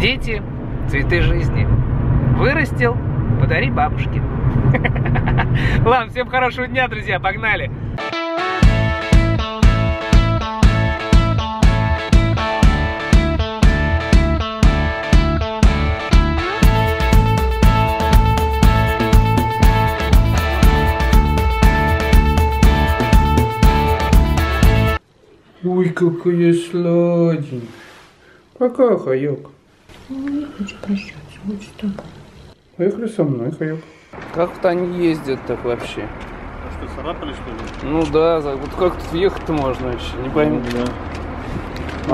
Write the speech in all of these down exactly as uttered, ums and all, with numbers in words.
Дети, цветы жизни. Вырастил, подари бабушке. Ладно, всем хорошего дня, друзья, погнали! Ой, какая сладенькая. Какая, Хаёк? Не хочу прощаться, вот с тобой. Поехали со мной, Хаёк. Как-то они ездят так вообще. А что, царапали, что ли? Ну да, вот как тут въехать-то можно вообще, не пойму. Ну, да.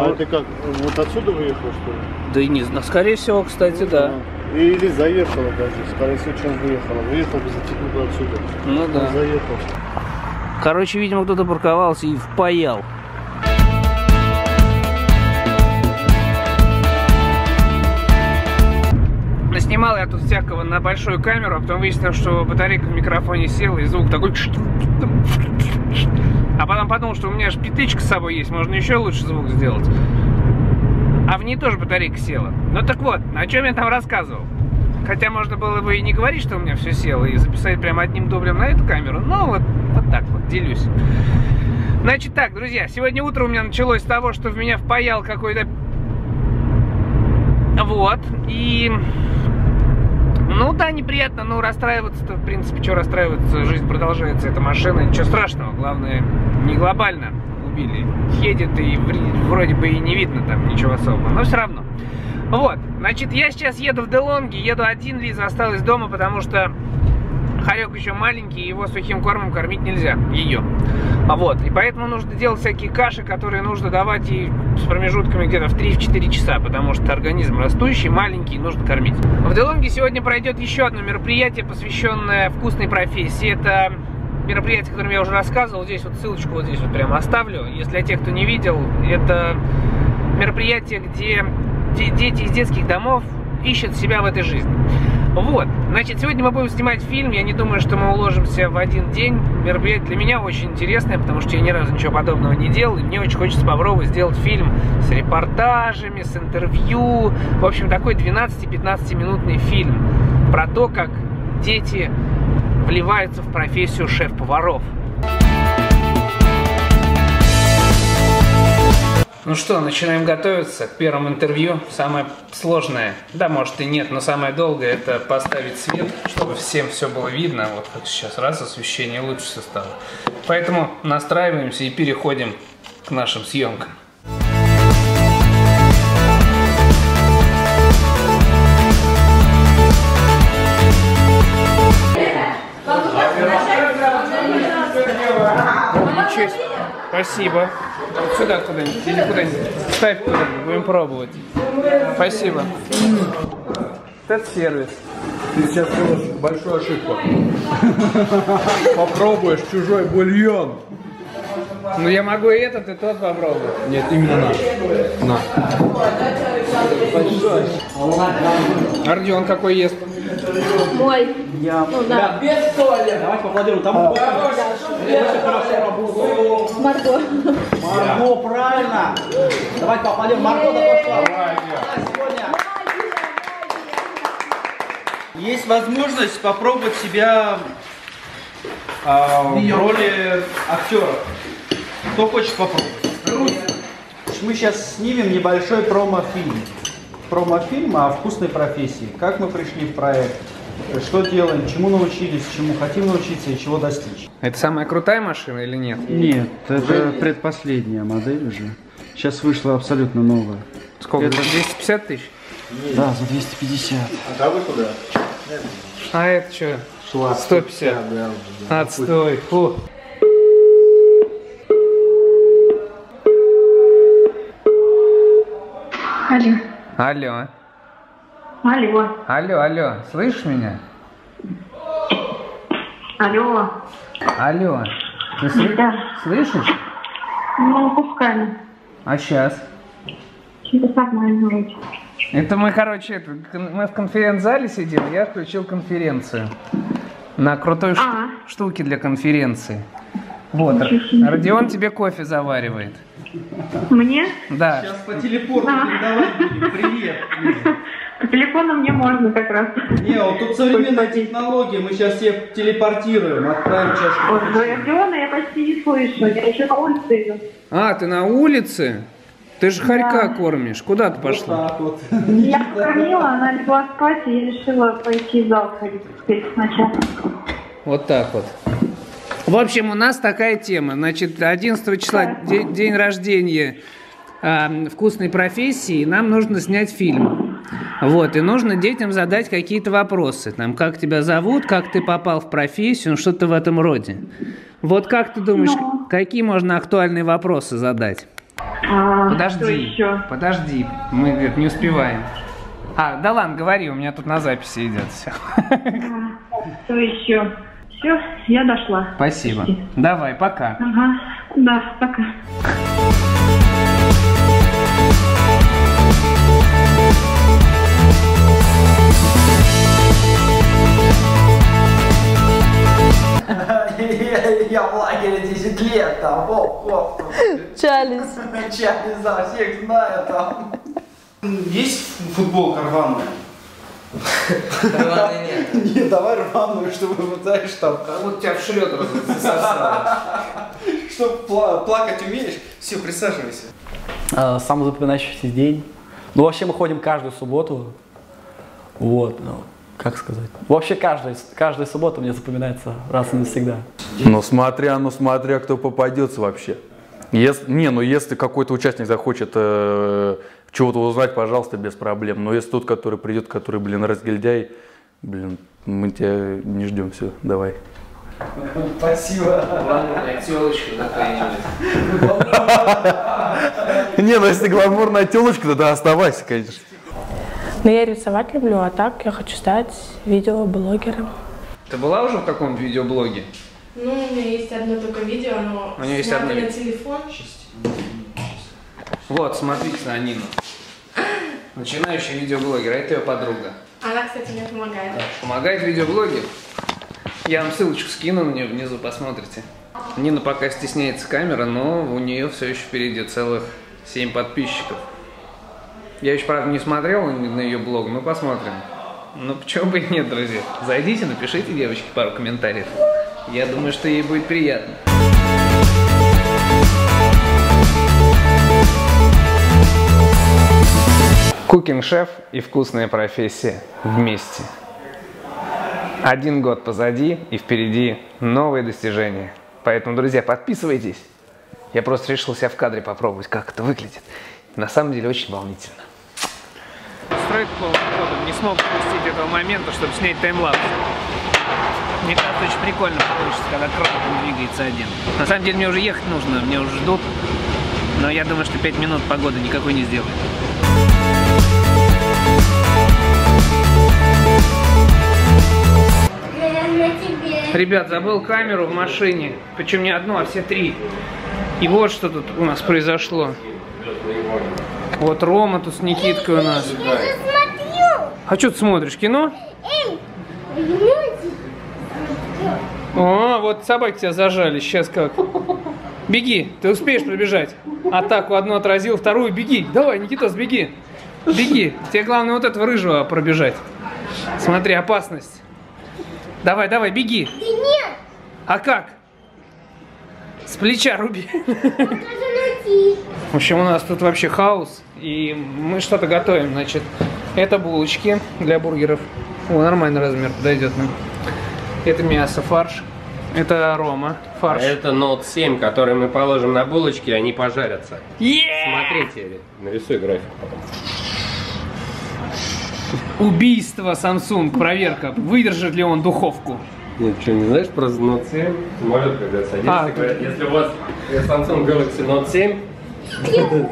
А вот. Это как, вот отсюда выехал, что ли? Да и не знаю, скорее всего, кстати, ну, да. да. Или заехала даже, скорее всего, чем выехала. Выехал бы, затянул бы отсюда. Ну да. Заехал. Короче, видимо, кто-то парковался и впаял. Снимал я тут всякого на большую камеру, а потом выяснил, что батарейка в микрофоне села и звук такой. А потом подумал, что у меня же петличка с собой есть, можно еще лучше звук сделать. А в ней тоже батарейка села. Ну так вот, о чем я там рассказывал. Хотя можно было бы и не говорить, что у меня все село, и записать прям одним дублем на эту камеру. Ну вот, вот так вот, делюсь. Значит так, друзья, сегодня утро у меня началось с того, что в меня впаял какой-то... Вот, и... Ну да, неприятно, но расстраиваться-то, в принципе, что расстраиваться, жизнь продолжается, эта машина, ничего страшного, главное, не глобально убили, едет и вроде бы и не видно там ничего особого, но все равно. Вот, значит, я сейчас еду в Делонги, еду один, Лиза осталась дома, потому что Харек еще маленький, его сухим кормом кормить нельзя, ее. Вот, и поэтому нужно делать всякие каши, которые нужно давать и с промежутками где-то в три-четыре часа, потому что организм растущий, маленький, нужно кормить. В Делонге сегодня пройдет еще одно мероприятие, посвященное вкусной профессии. Это мероприятие, о котором я уже рассказывал, здесь вот ссылочку вот здесь вот прямо оставлю, если для тех, кто не видел. Это мероприятие, где дети из детских домов ищут себя в этой жизни. Вот, значит, сегодня мы будем снимать фильм, я не думаю, что мы уложимся в один день. Мероприятие для меня очень интересное, потому что я ни разу ничего подобного не делал, и мне очень хочется попробовать сделать фильм с репортажами, с интервью, в общем, такой двенадцати-пятнадцатиминутный фильм про то, как дети вливаются в профессию шеф-поваров. Ну что, начинаем готовиться к первому интервью. Самое сложное, да, может и нет, но самое долгое — это поставить свет, чтобы всем все было видно. Вот как сейчас, раз, освещение лучше все стало. Поэтому настраиваемся и переходим к нашим съемкам. Спасибо. Вот сюда куда-нибудь или куда-нибудь. Ставь куда-нибудь, будем пробовать. Спасибо. Это сервис. Ты сейчас делаешь большую ошибку. Попробуешь чужой бульон. Ну я могу и этот, и тот попробовать. Нет, именно наш. На. Ардён какой ест? Мой. Я. Ну, да. Да, без соли. Давай поаплодируем. Там а, Марго. Марго. Марго, правильно. Давай поаплодируем. Марго, давай. Есть возможность попробовать себя а, в роли актера. Кто хочет попробовать? Мы сейчас снимем небольшой промо-фильм. Промо-фильма о вкусной профессии. Как мы пришли в проект, что делаем, чему научились, чему хотим научиться и чего достичь. Это самая крутая машина или нет? Нет, это предпоследняя модель уже. Сейчас вышла абсолютно новая. Сколько? Это... двести пятьдесят тысяч? Нет. Да, за двести пятьдесят. А да вы куда? А это что? Шла. сто пятьдесят. Да, да. Отстой. Фу. Алло. Алло. Алло. Алло, алло. Слышишь меня? Алло. Алло. Ты сли... да. Слышишь? Ну, пускай. А сейчас? Это мы, короче, это, мы в конференц-зале сидим, я включил конференцию. На крутой а-а. штуке для конференции. Вот, Родион тебе кофе заваривает. Мне? Да. Сейчас по телепорту да. передавать будем. Привет, Лиза. По телефону мне можно как раз. Не, вот тут современная технология, мы сейчас всех телепортируем, отправим чашку. Вот, Родиона я почти не слышу, я еще на улице иду. А, ты на улице? Ты же хорька да. кормишь, куда ты пошла? Вот так вот. Я покормила, она легла спать, и я решила пойти в зал ходить теперь сначала. Вот так вот. В общем, у нас такая тема. Значит, одиннадцатого числа да. день, день рождения э, вкусной профессии, и нам нужно снять фильм. Вот, и нужно детям задать какие-то вопросы. Там, как тебя зовут, как ты попал в профессию, ну, что-то в этом роде. Вот как ты думаешь, Но... какие можно актуальные вопросы задать? А, подожди, подожди, мы говорит, не успеваем. А, да ладно, говори, у меня тут на записи идет все. Что еще? Все, я дошла. Спасибо. Почти. Давай, пока. Ага, да, пока. Я в лагере десять лет там, оп-оп. Чалис. Чалис, да, всех знаю там. Есть футболка рваная? Рваной нет. Не, давай рваную, чтобы вытаешь там. Как будто тебя в шлёт засосало. Что, плакать умеешь? Все, присаживайся. Самый запоминающийся день. Ну, вообще мы ходим каждую субботу. Вот, ну. Как сказать? Вообще каждая, каждая суббота мне запоминается раз и навсегда. Ну смотря, ну смотря, кто попадется вообще. Если, не, ну если какой-то участник захочет э, чего-то узнать, пожалуйста, без проблем. Но если тот, который придет, который, блин, разгильдяй, блин, мы тебя не ждем, все, давай. Спасибо. Гламурная телочка какая-нибудь. Не, ну если гламурная телочка, тогда оставайся, конечно. Но я рисовать люблю, а так я хочу стать видеоблогером. Ты была уже в каком видеоблоге? Ну, у меня есть одно только видео, но у есть одно... на телефон. Вот, смотрите на Нину. Начинающий видеоблогер, а это ее подруга. Она, кстати, мне помогает. Помогает видеоблогер? Я вам ссылочку скину на нее внизу, посмотрите. Нина пока стесняется камеры, но у нее все еще впереди целых семь подписчиков. Я еще, правда, не смотрел на ее блог, но посмотрим. Ну, почему бы и нет, друзья. Зайдите, напишите девочке пару комментариев. Я думаю, что ей будет приятно. Кукинг-шеф и вкусная профессия вместе. Один год позади, и впереди новые достижения. Поэтому, друзья, подписывайтесь. Я просто решил себя в кадре попробовать, как это выглядит. На самом деле очень волнительно. Строит плохо, не смог допустить этого момента, чтобы снять таймлапс. Мне кажется, очень прикольно получится, когда кролик двигается один. На самом деле мне уже ехать нужно, мне уже ждут. Но я думаю, что пять минут погоды никакой не сделает. Ребят, забыл камеру в машине. Причем не одну, а все три. И вот что тут у нас произошло. Вот Рома тут с Никиткой у нас. А что ты смотришь, кино? О, вот собаки тебя зажали, сейчас как. Беги, ты успеешь пробежать. Атаку одну отразил, вторую беги. Давай, Никитос, беги. Беги, тебе главное вот этого рыжего пробежать. Смотри, опасность. Давай, давай, беги. А как? С плеча руби. В общем, у нас тут вообще хаос, и мы что-то готовим, значит. Это булочки для бургеров. О, нормальный размер подойдет нам. Это мясо, фарш. Это рома, фарш. А это ноут семь, который мы положим на булочки, и они пожарятся. Yeah! Смотрите, нарисуй графику потом. Убийство Samsung, проверка, выдержит ли он духовку. Нет, что, не знаешь про ноут семь? Самолет, когда садишься, а, говорят, если у вас Samsung Galaxy ноут семь,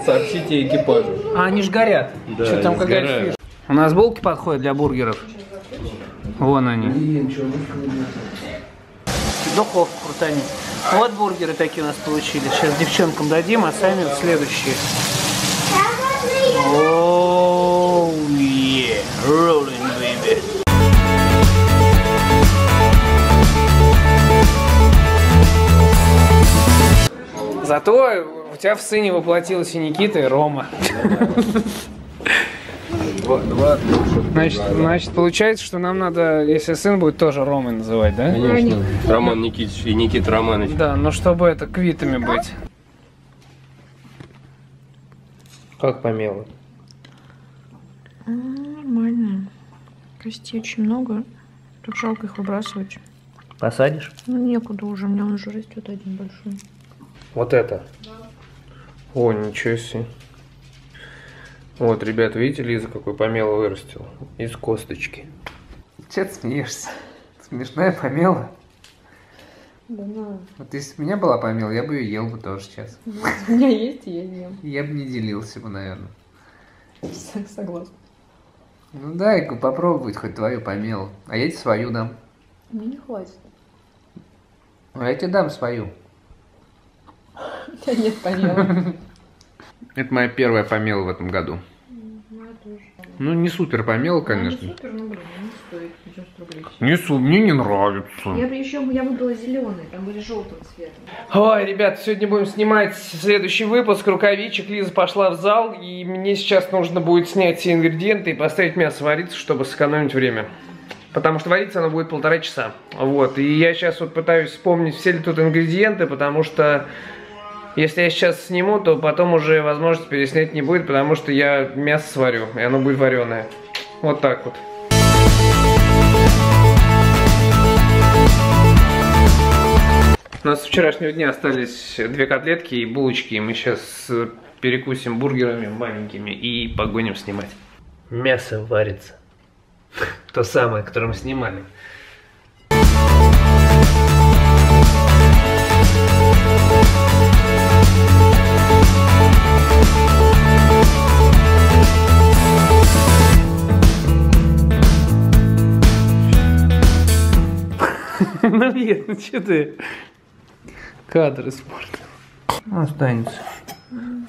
сообщите экипажу. А они ж горят. Да, что там какая-то фишка. У нас булки подходят для бургеров. Вон они. Духовку крутани. Вот бургеры такие у нас получили. Сейчас девчонкам дадим, а сами следующие. Оу, е, роллинг, бэйби. Зато у Хотя в сыне воплотилась и Никита, и Рома. Два, два, значит, два, значит да. Получается, что нам надо, если сын будет, тоже Ромой называть, да? Конечно. Роман Никитич и Никита Романович. Да, но чтобы это квитами быть. Как помело? Нормально. Костей очень много. Тут жалко их выбрасывать. Посадишь? Ну, некуда уже, у меня он уже растет один большой. Вот это? Да. О, ничего себе. Вот, ребят, видите, Лиза какой помело вырастил? Из косточки. Че ты смеешься? Смешная помела? Да на. Вот если бы у меня была помела, я бы ее ел бы тоже сейчас. Да, у меня есть, я не ем. Я бы не делился бы, наверное. Согласна. Ну дай попробовать хоть твою помелу. А я тебе свою дам. Мне не хватит. А я тебе дам свою. У тебя нет помелы. Это моя первая помела в этом году. Ну, не супер помела, конечно. Не супер, но, блин, не стоит пятьдесят рублей. Не су... Мне не нравится. Я бы еще я выбрала зеленый, там были желтого цвета. Ой, ребят, сегодня будем снимать следующий выпуск рукавичек. Лиза пошла в зал, и мне сейчас нужно будет снять все ингредиенты и поставить мясо вариться, чтобы сэкономить время. Потому что вариться оно будет полтора часа. Вот, и я сейчас вот пытаюсь вспомнить, все ли тут ингредиенты, потому что... Если я сейчас сниму, то потом уже возможности переснять не будет, потому что я мясо сварю, и оно будет вареное. Вот так вот. У нас с вчерашнего дня остались две котлетки и булочки, и мы сейчас перекусим бургерами маленькими и погоним снимать. Мясо варится. То самое, которое мы снимали. Ну, нет, ну что ты? Кадры испортил. Останется.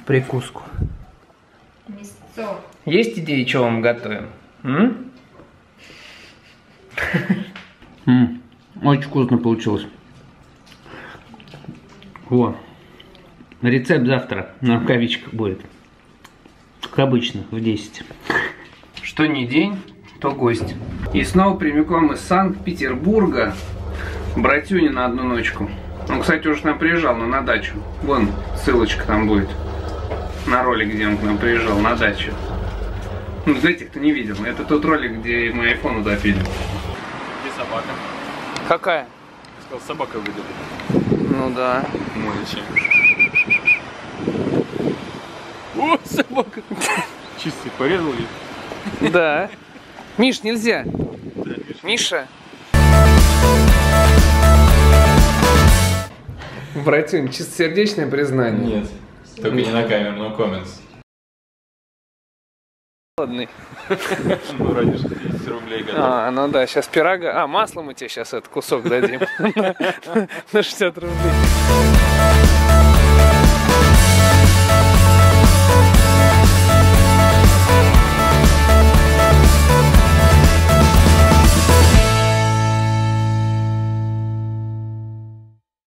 Прикуску. Мясо. Есть идеи, что вам готовим? М? М, очень вкусно получилось. Во. Рецепт завтра на рукавичках будет. Как обычно, в десять. Что не день, то гость. И снова прямиком из Санкт-Петербурга. Братюня на одну ночку. Он, кстати, уже к нам приезжал, но на дачу. Вон ссылочка там будет. На ролик, где он к нам приезжал, на дачу. Ну, знаете, кто не видел. Это тот ролик, где мы айфон утопили. И собака. Какая? Я сказал, собака выйдет. Ну да. О, собака. Чистый, порезал ее. Да. Миш, нельзя. Миша. Братюнь, чистосердечное признание? Нет, только не на камеру, но комментс. Холодный. Ну, ради шестидесяти рублей готов. А, ну да, сейчас пирога... А, масло мы тебе сейчас этот кусок дадим на шестьдесят рублей.